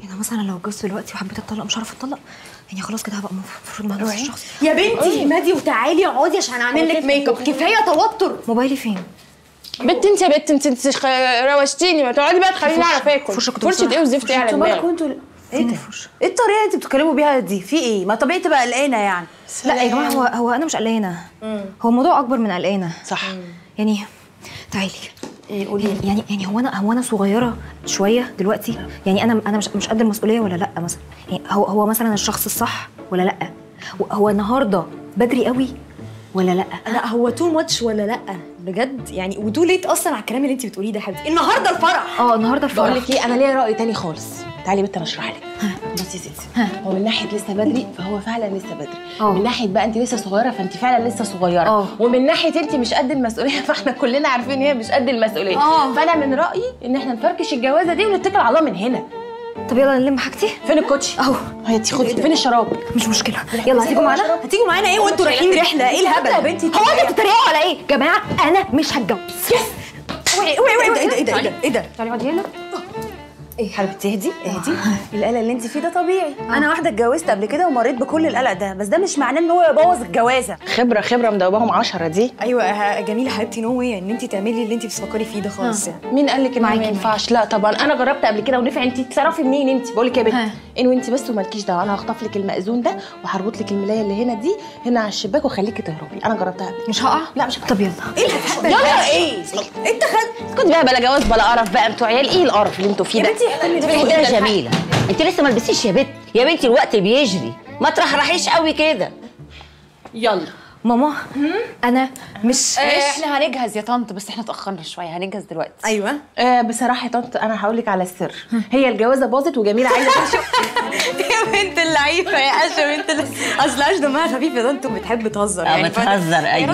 يعني مثلا لو اتجوزت دلوقتي وحبيت اتطلق مش هعرف اتطلق، يعني خلاص كده هبقى المفروض مهندس الشخص. يا بنتي مادي وتعالي اقعدي عشان اعمل لك ميك اب، كفايه توتر. موبايلي فين؟ بنت انت يا بنت انت روشتيني، ما تقعدي بقى تخليني اعرف اكل. فرشه ايه وزفت ايه على دماغك؟ ايه ده؟ ايه الطريقه اللي انتوا بتتكلموا بيها دي؟ في ايه؟ ما طبيعي تبقى قلقانه يعني. لا يا جماعه هو انا مش قلقانه، هو الموضوع اكبر من قلقانه. صح. يعني تعالي ايه قولي لي، يعني هو انا صغيره شويه دلوقتي؟ يعني انا مش قد المسؤوليه ولا لا مثلا؟ يعني هو مثلا الشخص الصح ولا لا؟ هو النهارده بدري قوي ولا لا؟ لا هو تو ماتش ولا لا؟ بجد يعني وتو ليت اصلا على الكلام اللي انت بتقوليه ده يا حبيبتي. النهارده الفرح. النهارده الفرح. بقول لك ايه، انا ليا راي تاني خالص. تعالي بنت انا اشرح لك. بصي يا ستي، هو من ناحيه لسه بدري فهو فعلا لسه بدري، من ناحيه بقى انت لسه صغيره فانت فعلا لسه صغيره، ومن ناحيه انت مش قد المسؤوليه فاحنا كلنا عارفين ان هي مش قد المسؤوليه. فانا من رايي ان احنا نفركش الجوازه دي ونتكل على الله من هنا. طب يلا نلم حاجتي. فين الكوتشي؟ اهو هي تاخدي. فين الشراب؟ مش مشكله، يلا هتيجوا معانا ايه وانتوا رايحين رحله؟ ايه الهبل يا بنتي؟ هو انتوا بتتريقوا على ايه يا جماعه؟ انا مش هتجوز. ايه ده تعالي اقعدي هنا. ايه حبيبتي اهدي القلق اللي انت فيه ده طبيعي. انا واحده اتجوزت قبل كده ومريت بكل القلق ده، بس ده مش معناه ان هو يبوظ الجوازه. خبره مدوباهم 10 دي. ايوه جميله حبيبتي، نو واي ان انت تعملي اللي انت بتفكري فيه ده خالص. يعني مين قال لك ان ما ينفعش؟ لا طبعا انا جربت قبل كده ونفع. انت تعرفي منين؟ انت بقول لك يا بنت انو انت بس ومالكيش دعوه، انا هخطف لك المأذون ده وهربط لك الملايه اللي هنا دي هنا على الشباك وخليكي تهربي. انا جربتها قبل. مش هقع. لا مش هقع. طب يلا ايه انت خد بقى بلا جواز بلا قرف بقى. انتوا عيال ايه القرف اللي انتوا فيه ده؟ ايه ده يا جميله؟ انت لسه ما لبستيش يا بنت. يا بنتي الوقت بيجري، ما ترحرحيش قوي كده. يلا ماما انا مش احنا هنجهز يا طنط، بس احنا اتاخرنا شويه، هنجهز دلوقتي. ايوه بصراحه يا طنط انا هقول لك على السر. هي الجوازه باظت وجميله عايزه يا بنت اللعيبه يا قشه بنت، اصل قشه دمها خفيف يا طنط وبتحب تهزر يعني. بتهزر ايوه.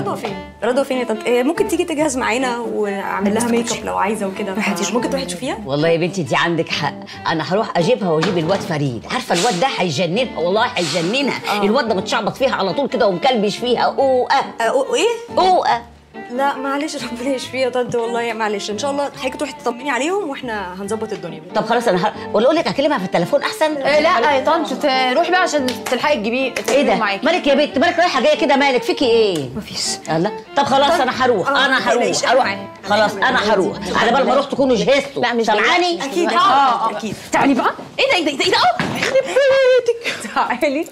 رضوى فين يا طنط؟ ممكن تيجي تجهز معانا ونعمل لها ميك اب لو عايزه وكده. ممكن تروحي تشوفيها؟ والله يا بنتي دي عندك حق، انا هروح اجيبها واجيب الواد فريد. عارفه الواد ده هيجننها والله هيجننها. الواد ده متشعبط فيها على طول كده ومكلبش فيها. اوقه لا معلش ربنا يشفيها يا طنط والله معلش. ان شاء الله حضرتك تروحي تطمني عليهم واحنا هنظبط الدنيا. طب خلاص انا ولا اقول لك اكلمها في التليفون احسن؟ لا يا طنط روحي بقى عشان تلحقي تجيبيه. ايه ده مالك يا بنت؟ مالك رايحه جايه كده؟ مالك فيكي ايه؟ مفيش. يلا طب خلاص انا هروح. خلاص انا هروح على بال ما اروح تكونوا جهزتوا. لا مش سامعاني؟ اكيد اكيد. تعالي بقى. ايه ده يخرب بيتك. تعالي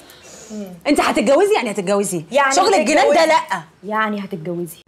انت هتتجوزي؟ يعني هتتجوزي شغل الجنان ده؟ لا يعني هتتجوزي